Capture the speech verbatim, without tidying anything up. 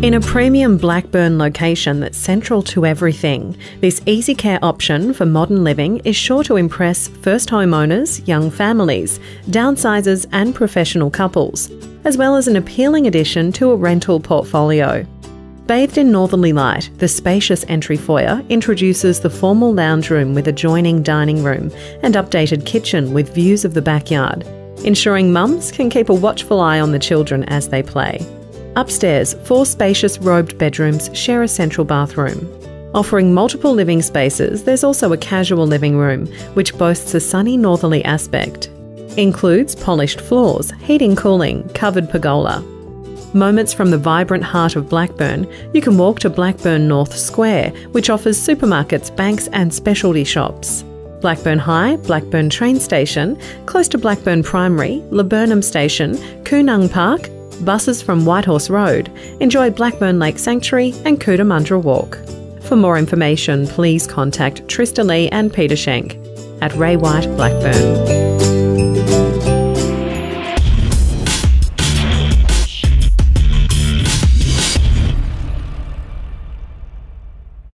In a premium Blackburn location that's central to everything, this easy care option for modern living is sure to impress first homeowners, young families, downsizers and professional couples, as well as an appealing addition to a rental portfolio. Bathed in northerly light, the spacious entry foyer introduces the formal lounge room with adjoining dining room and updated kitchen with views of the backyard, ensuring mums can keep a watchful eye on the children as they play. Upstairs, four spacious robed bedrooms share a central bathroom. Offering multiple living spaces, there's also a casual living room, which boasts a sunny northerly aspect. Includes polished floors, heating, cooling, covered pergola. Moments from the vibrant heart of Blackburn, you can walk to Blackburn North Square, which offers supermarkets, banks and specialty shops. Blackburn High, Blackburn Train Station, close to Blackburn Primary, Laburnum Station, Koonung Park, buses from Whitehorse Road, enjoy Blackburn Lake Sanctuary and Cootamundra Walk. For more information, please contact Trista Lee and Peter Schenk at Ray White Blackburn.